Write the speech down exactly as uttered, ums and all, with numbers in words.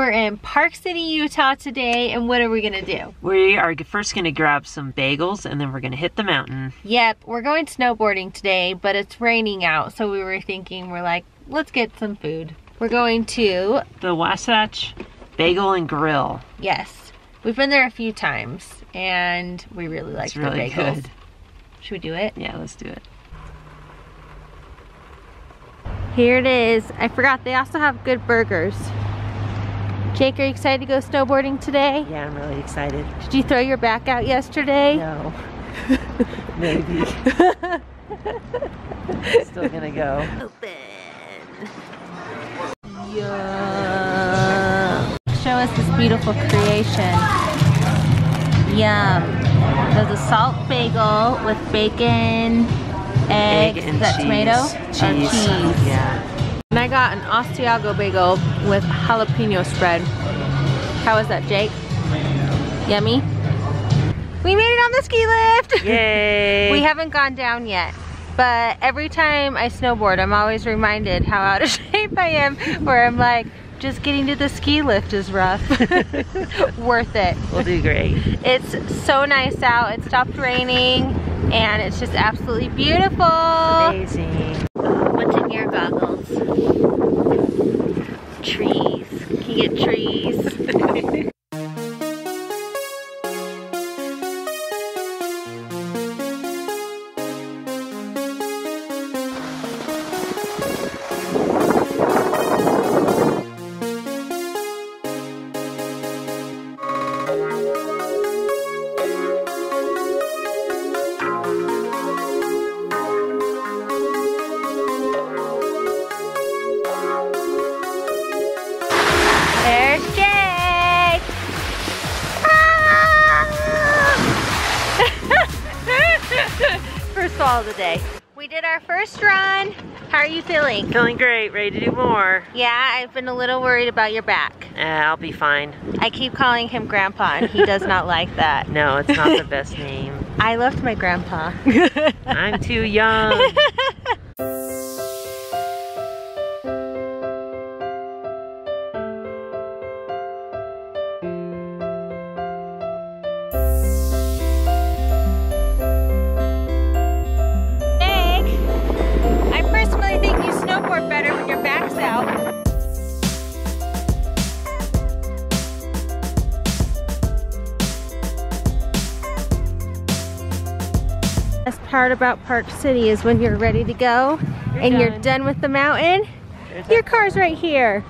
We're in Park City, Utah today, and what are we gonna do? We are first gonna grab some bagels and then we're gonna hit the mountain. Yep, we're going snowboarding today, but it's raining out, so we were thinking, we're like, let's get some food. We're going to the Wasatch Bagel and Grill. Yes, we've been there a few times and we really like the really bagels. Good. Should we do it? Yeah, let's do it. Here it is. I forgot they also have good burgers. Jake, are you excited to go snowboarding today? Yeah, I'm really excited. Did you throw your back out yesterday? No. Maybe. I'm still gonna go. Open. Yum. Show us this beautiful creation. Yum. There's a salt bagel with bacon, eggs, egg and is that cheese. Tomato? Cheese. Or cheese. Yeah. And I got an Asiago bagel with jalapeno spread. How was that, Jake? Yummy? We made it on the ski lift! Yay! We haven't gone down yet, but every time I snowboard, I'm always reminded how out of shape I am, where I'm like, just getting to the ski lift is rough. Worth it. We'll do great. It's so nice out. It stopped raining, and it's just absolutely beautiful. Amazing. What's in your goggles? Trees. Can you get trees? Today. We did our first run. How are you feeling? Feeling great, ready to do more. Yeah, I've been a little worried about your back. Uh, I'll be fine. I keep calling him Grandpa and he does not like that. No, it's not the best name. I loved my grandpa. I'm too young. Part about Park City is when you're ready to go you're and done. You're done with the mountain, there's your car's right here.